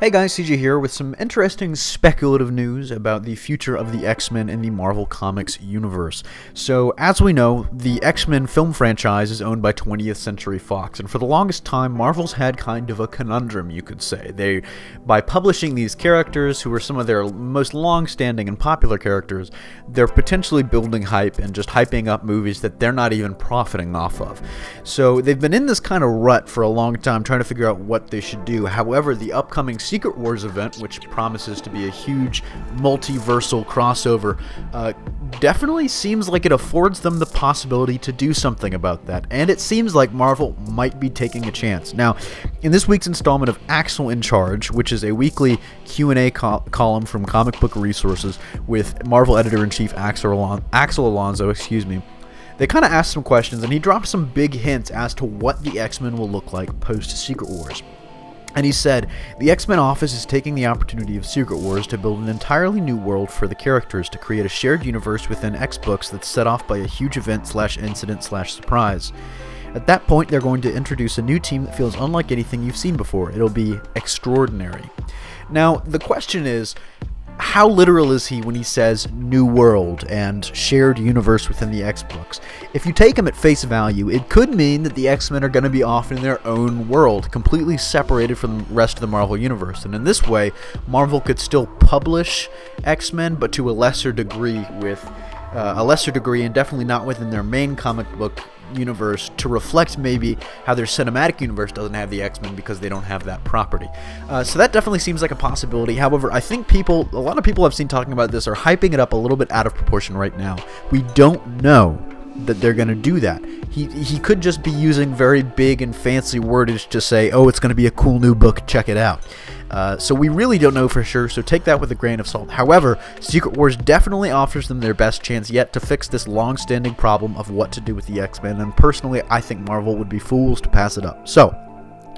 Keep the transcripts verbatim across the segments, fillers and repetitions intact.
Hey guys, C J here with some interesting speculative news about the future of the X-Men in the Marvel Comics universe. So, as we know, the X-Men film franchise is owned by twentieth century fox, and for the longest time, Marvel's had kind of a conundrum, you could say. They, by publishing these characters, who are some of their most long-standing and popular characters, they're potentially building hype and just hyping up movies that they're not even profiting off of. So, they've been in this kind of rut for a long time, trying to figure out what they should do. However, the upcoming Secret Wars event, which promises to be a huge multiversal crossover, uh, definitely seems like it affords them the possibility to do something about that, and it seems like Marvel might be taking a chance. Now, in this week's installment of Axel in Charge, which is a weekly Q and A col column from Comic Book Resources with Marvel Editor-in-Chief Axel, Alon Axel Alonso, excuse me, they kind of asked some questions, and he dropped some big hints as to what the X-Men will look like post-Secret Wars. And he said, the X-Men office is taking the opportunity of Secret Wars to build an entirely new world for the characters, to create a shared universe within X-Books that's set off by a huge event slash incident slash surprise. At that point, they're going to introduce a new team that feels unlike anything you've seen before. It'll be extraordinary. Now, the question is, how literal is he when he says new world and shared universe within the X-Books? If you take him at face value, it could mean that the X-Men are going to be off in their own world, completely separated from the rest of the Marvel universe. And in this way, Marvel could still publish X-Men, but to a lesser degree with uh, a lesser degree and definitely not within their main comic book universe, to reflect maybe how their cinematic universe doesn't have the X-Men because they don't have that property. Uh, so that definitely seems like a possibility. However, I think people, a lot of people I've seen talking about this, are hyping it up a little bit out of proportion right now. We don't know that they're going to do that. He, he could just be using very big and fancy wordage to say, oh, it's going to be a cool new book, check it out. Uh, so we really don't know for sure, so take that with a grain of salt. However, Secret Wars definitely offers them their best chance yet to fix this long-standing problem of what to do with the X-Men, and personally, I think Marvel would be fools to pass it up. So,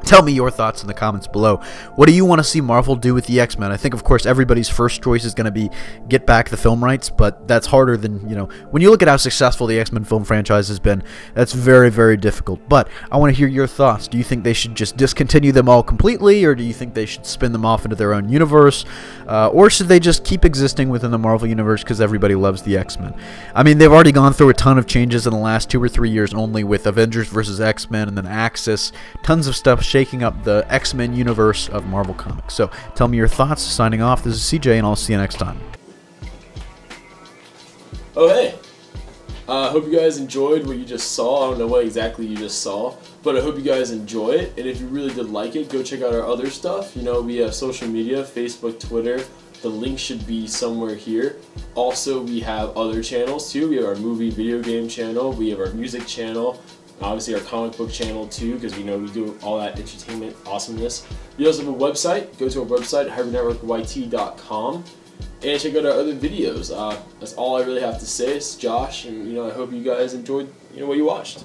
tell me your thoughts in the comments below. What do you want to see Marvel do with the X-Men? I think, of course, everybody's first choice is going to be get back the film rights, but that's harder than, you know, when you look at how successful the X-Men film franchise has been, that's very, very difficult. But I want to hear your thoughts. Do you think they should just discontinue them all completely, or do you think they should spin them off into their own universe? Uh, or should they just keep existing within the Marvel universe because everybody loves the X-Men? I mean, they've already gone through a ton of changes in the last two or three years only, with Avengers versus X-Men and then Axis, tons of stuff shaking up the X-Men universe of Marvel Comics. So, tell me your thoughts. Signing off, this is C J, and I'll see you next time. Oh, hey. I uh, hope you guys enjoyed what you just saw. I don't know what exactly you just saw, but I hope you guys enjoy it. And if you really did like it, go check out our other stuff. You know, we have social media, Facebook, Twitter. The link should be somewhere here. Also, we have other channels, too. We have our movie video game channel. We have our music channel. Obviously our comic book channel too, because we know we do all that entertainment awesomeness. We also have a website. Go to our website, hybrid network y t dot com, and check out our other videos. Uh, that's all I really have to say. It's Josh, and you know I hope you guys enjoyed you know what you watched.